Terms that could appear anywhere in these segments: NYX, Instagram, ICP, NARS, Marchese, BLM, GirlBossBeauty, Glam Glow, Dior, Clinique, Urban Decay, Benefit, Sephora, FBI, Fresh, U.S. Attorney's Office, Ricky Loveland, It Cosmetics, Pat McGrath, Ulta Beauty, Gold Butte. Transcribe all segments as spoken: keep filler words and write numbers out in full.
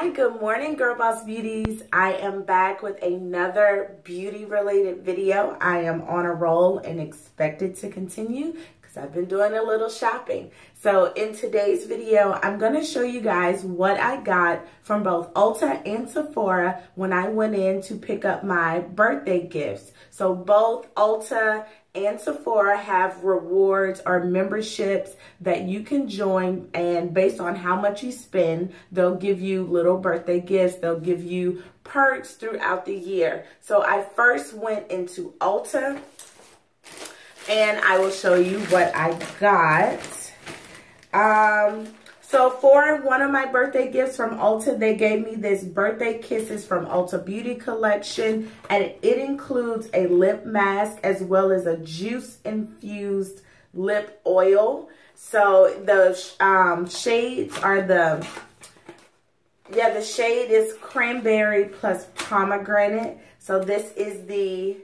Hi, good morning, Girl Boss Beauties. I am back with another beauty related video. I am on a roll and expected to continue because I've been doing a little shopping. So in today's video, I'm going to show you guys what I got from both Ulta and Sephora when I went in to pick up my birthday gifts. So both Ulta and Sephora have rewards or memberships that you can join, and based on how much you spend, they'll give you little birthday gifts. They'll give you perks throughout the year. So I first went into Ulta and I will show you what I got. Um, so for one of my birthday gifts from Ulta, they gave me this Birthday Kisses from Ulta Beauty collection, and it includes a lip mask as well as a juice infused lip oil. So the um, shades are the, yeah, the shade is cranberry plus pomegranate. So this is the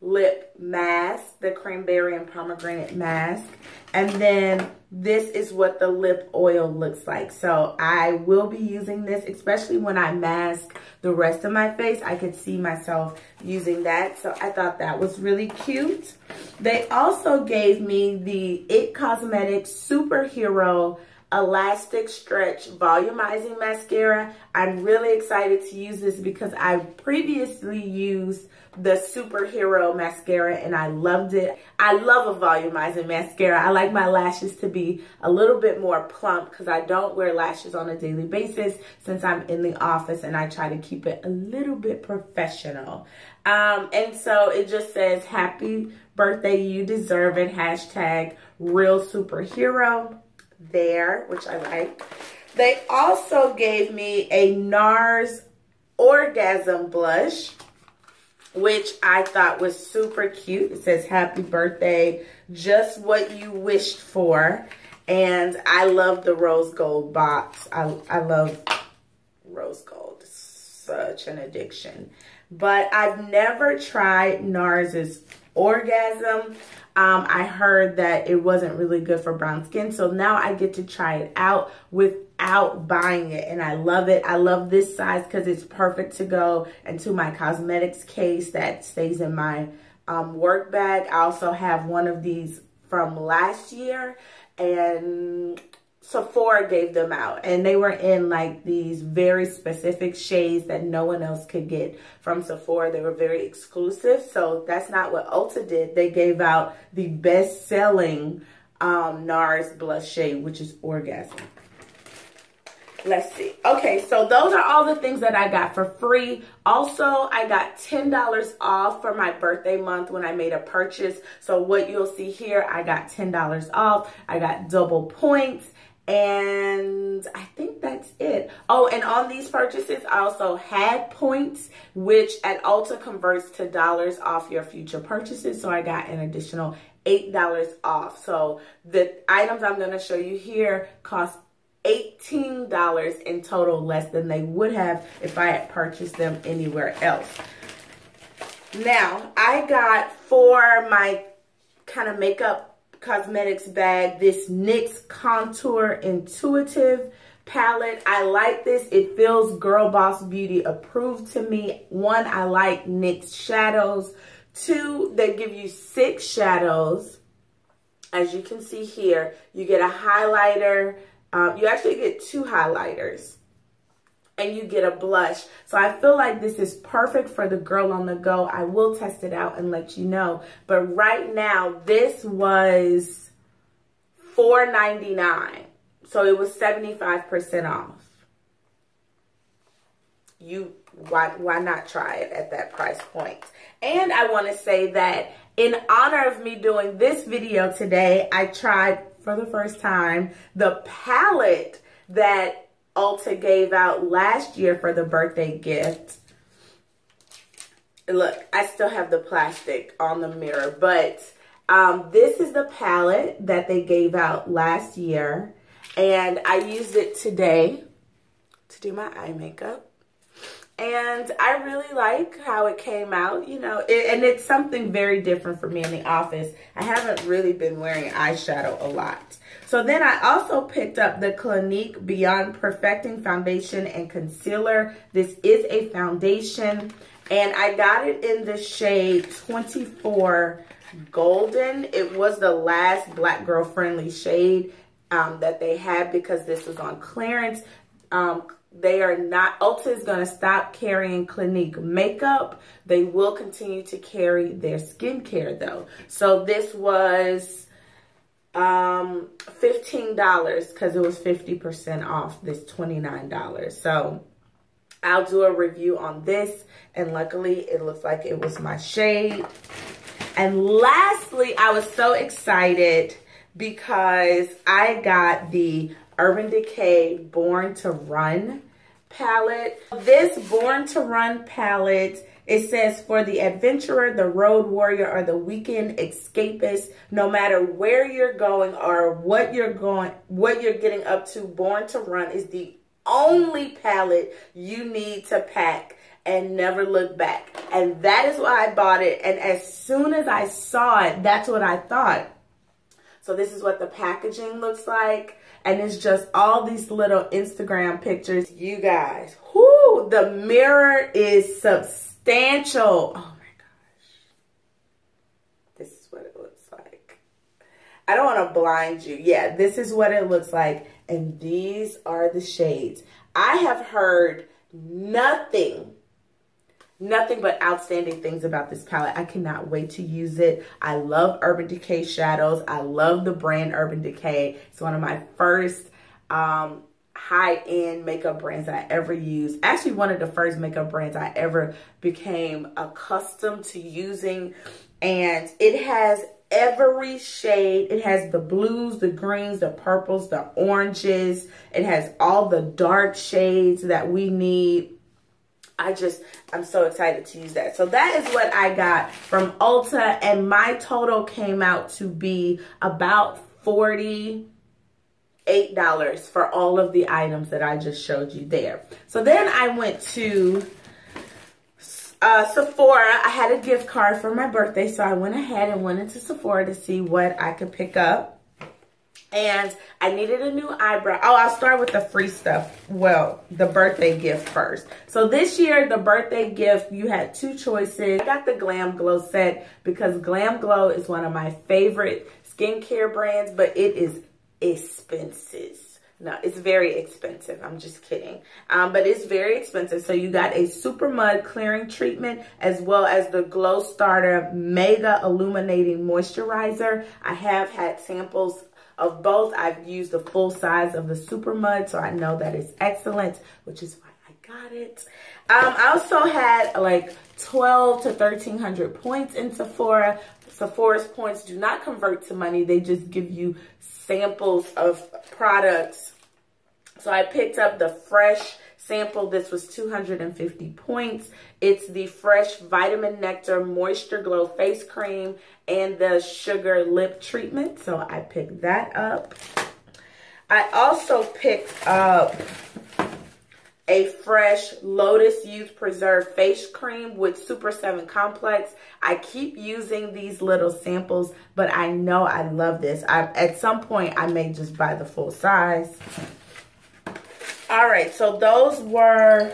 lip mask, the cranberry and pomegranate mask, and then this is what the lip oil looks like. So I will be using this, especially when I mask the rest of my face. I could see myself using that, so I thought that was really cute. They also gave me the It Cosmetics Superhero Elastic Stretch Volumizing Mascara. I'm really excited to use this because I previously used the Superhero Mascara and I loved it. I love a volumizing mascara. I like my lashes to be a little bit more plump because I don't wear lashes on a daily basis since I'm in the office, and I try to keep it a little bit professional. Um, and so it just says, happy birthday, you deserve it, hashtag real superhero there, which I like. They also gave me a NARS Orgasm Blush, which I thought was super cute. It says, happy birthday, just what you wished for. And I love the rose gold box. I, I love rose gold. It's such an addiction. But I've never tried NARS's Orgasm. Um, I heard that it wasn't really good for brown skin, so now I get to try it out without buying it, and I love it. I love this size because it's perfect to go into my cosmetics case that stays in my um, work bag. I also have one of these from last year, and Sephora gave them out, and they were in like these very specific shades that no one else could get from Sephora. They were very exclusive. So that's not what Ulta did. They gave out the best selling um, NARS blush shade, which is Orgasm. Let's see. Okay, so those are all the things that I got for free. Also, I got ten dollars off for my birthday month when I made a purchase. So what you'll see here, I got ten dollars off. I got double points. And I think that's it. Oh, and on these purchases, I also had points, which at Ulta converts to dollars off your future purchases. So I got an additional eight dollars off. So the items I'm going to show you here cost eighteen dollars in total, less than they would have if I had purchased them anywhere else. Now, I got for my kind of makeup cosmetics bag this NYX Contour Intuitive palette. I like this. It feels Girl Boss Beauty approved to me. One, I like NYX shadows. Two, they give you six shadows. As you can see here, you get a highlighter. Um, you actually get two highlighters, and you get a blush. So I feel like this is perfect for the girl on the go. I will test it out and let you know. But right now, this was four ninety-nine. So it was seventy-five percent off. You why why not try it at that price point? And I want to say that in honor of me doing this video today, I tried for the first time the palette that Ulta gave out last year for the birthday gift. Look, I still have the plastic on the mirror, but um, this is the palette that they gave out last year, and I used it today to do my eye makeup, and I really like how it came out, you know, it, and it's something very different for me in the office. I haven't really been wearing eyeshadow a lot. So then I also picked up the Clinique Beyond Perfecting Foundation and Concealer. This is a foundation, and I got it in the shade twenty-four Golden. It was the last Black Girl Friendly shade um, that they had because this was on clearance. Um, They are not, Ulta is going to stop carrying Clinique makeup. They will continue to carry their skincare though. So this was um, fifteen dollars because it was fifty percent off this twenty-nine dollars. So I'll do a review on this, and luckily it looks like it was my shade. And lastly, I was so excited because I got the Urban Decay Born to Run palette. This Born to Run palette, it says for the adventurer, the road warrior, or the weekend escapist. No matter where you're going or what you're going, what you're getting up to, Born to Run is the only palette you need to pack and never look back. And that is why I bought it. And as soon as I saw it, that's what I thought. So this is what the packaging looks like. And it's just all these little Instagram pictures. You guys, whoo, the mirror is substantial. Oh my gosh. This is what it looks like. I don't want to blind you. Yeah, this is what it looks like. And these are the shades. I have heard nothing, nothing but outstanding things about this palette. I cannot wait to use it. I love Urban Decay shadows. I love the brand Urban Decay. It's one of my first um, high-end makeup brands I ever used. Actually, one of the first makeup brands I ever became accustomed to using. And it has every shade. It has the blues, the greens, the purples, the oranges. It has all the dark shades that we need. I just, I'm so excited to use that. So that is what I got from Ulta, and my total came out to be about forty-eight dollars for all of the items that I just showed you there. So then I went to uh, Sephora. I had a gift card for my birthday, so I went ahead and went into Sephora to see what I could pick up. And I needed a new eyebrow. Oh, I'll start with the free stuff. Well, the birthday gift first. So this year, the birthday gift, you had two choices. I got the Glam Glow set because Glam Glow is one of my favorite skincare brands, but it is expensive. No, it's very expensive. I'm just kidding. Um, but it's very expensive. So you got a Super Mud Clearing Treatment as well as the Glow Starter Mega Illuminating Moisturizer. I have had samples of both. I've used the full size of the Super Mud, so I know that it's excellent, which is why I got it. Um, I also had like twelve to thirteen hundred points in Sephora. Sephora's points do not convert to money. They just give you samples of products. So I picked up the Fresh sample. This was two hundred fifty points. It's the Fresh Vitamin Nectar Moisture Glow Face Cream and the Sugar Lip Treatment. So I picked that up. I also picked up a Fresh Lotus Youth Preserve Face Cream with Super seven Complex. I keep using these little samples, but I know I love this. I, at some point, I may just buy the full size. All right, so those were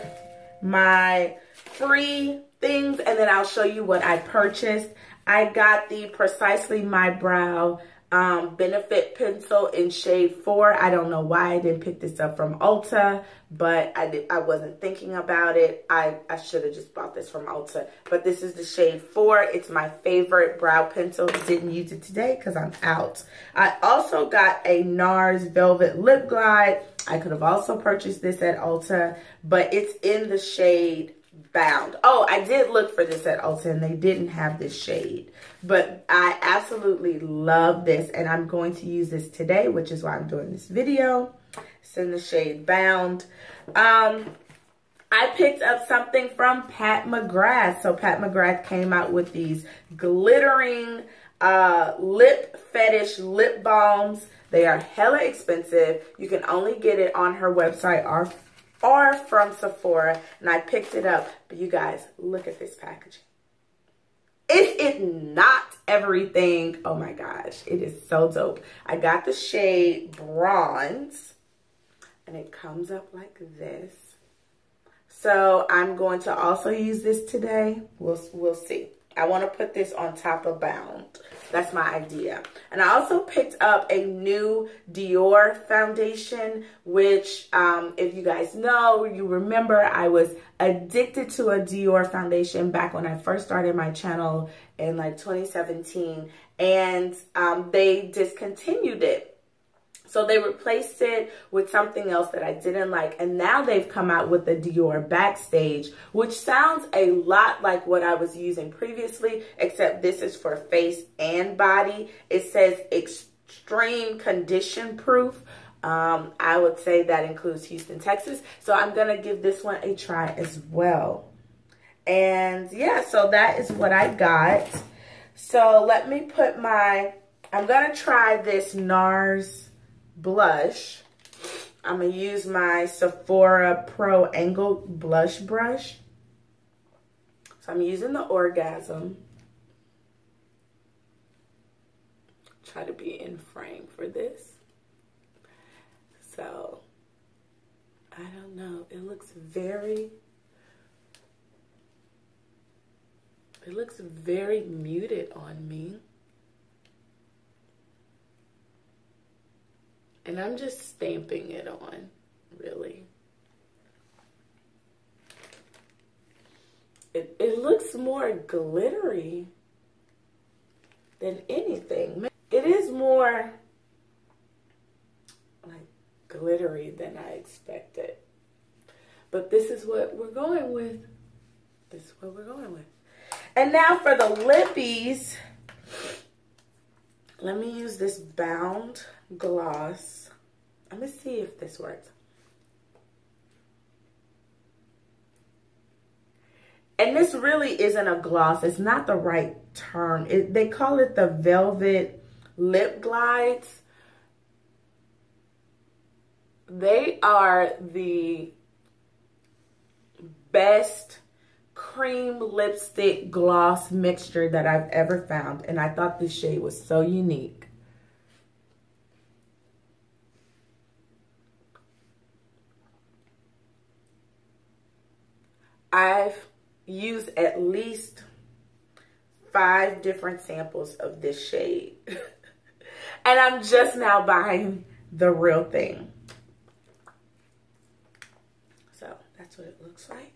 my free things, and then I'll show you what I purchased. I got the Precisely My Brow um, Benefit Pencil in shade four. I don't know why I didn't pick this up from Ulta, but I, did, I wasn't thinking about it. I, I should have just bought this from Ulta, but this is the shade four. It's my favorite brow pencil. Didn't use it today because I'm out. I also got a NARS Velvet Lip Glide. I could have also purchased this at Ulta, but it's in the shade Bound. Oh, I did look for this at Ulta and they didn't have this shade, but I absolutely love this and I'm going to use this today, which is why I'm doing this video. It's in the shade Bound. Um, I picked up something from Pat McGrath. So Pat McGrath came out with these glittering uh, lip fetish lip balms. They are hella expensive. You can only get it on her website or, or from Sephora. And I picked it up. But you guys, look at this packaging. It's is not everything. Oh my gosh, it is so dope. I got the shade Bronze, and it comes up like this. So I'm going to also use this today. We'll, we'll see. I want to put this on top of Bound. That's my idea. And I also picked up a new Dior foundation, which um, if you guys know, you remember I was addicted to a Dior foundation back when I first started my channel in like twenty seventeen. And um, they discontinued it. So they replaced it with something else that I didn't like. And now they've come out with the Dior Backstage, which sounds a lot like what I was using previously, except this is for face and body. It says extreme condition proof. Um, I would say that includes Houston, Texas. So I'm going to give this one a try as well. And yeah, so that is what I got. So let me put my, I'm going to try this NARS blush. I'm gonna use my Sephora Pro Angled Blush Brush. So I'm using the Orgasm. Try to be in frame for this. So I don't know. It looks very, it looks very muted on me. And I'm just stamping it on, really. It, it looks more glittery than anything. It is more like glittery than I expected. But this is what we're going with. This is what we're going with. And now for the lippies. Let me use this Bound gloss. Let me see if this works. And this really isn't a gloss. It's not the right term. It, they call it the Velvet Lip Glides. They are the best cream lipstick gloss mixture that I've ever found, and I thought this shade was so unique. I've used at least five different samples of this shade, and I'm just now buying the real thing. So that's what it looks like.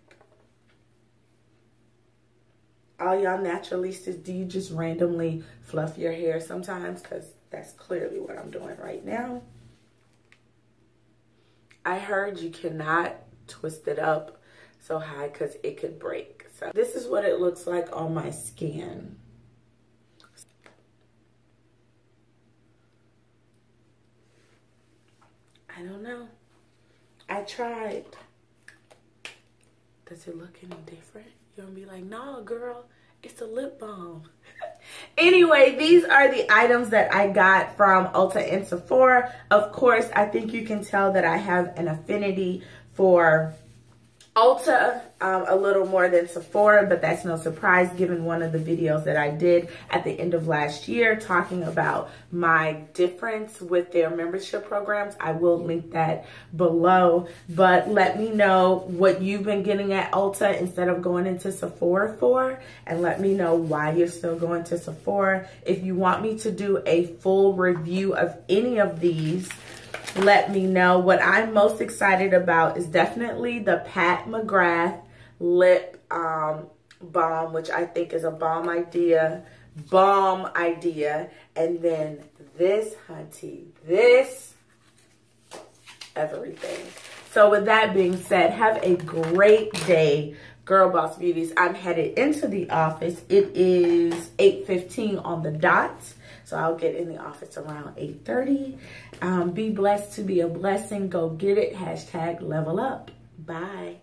All y'all naturalistas, do you just randomly fluff your hair sometimes? Because that's clearly what I'm doing right now. I heard you cannot twist it up so high because it could break. So this is what it looks like on my skin. I don't know. I tried. Does it look any different? You're gonna be like, no, girl, it's a lip balm. Anyway, these are the items that I got from Ulta and Sephora. Of course, I think you can tell that I have an affinity for Ulta um, a little more than Sephora, but that's no surprise given one of the videos that I did at the end of last year talking about my difference with their membership programs. I will link that below, but let me know what you've been getting at Ulta instead of going into Sephora for, and let me know why you're still going to Sephora. If you want me to do a full review of any of these, let me know. What I'm most excited about is definitely the Pat McGrath lip um, balm, which I think is a balm idea, balm idea. And then this, hunty, this, everything. So with that being said, have a great day, Girl Boss Beauties. I'm headed into the office. It is eight fifteen on the dot. So I'll get in the office around eight thirty. Um, be blessed to be a blessing. Go get it. Hashtag level up. Bye.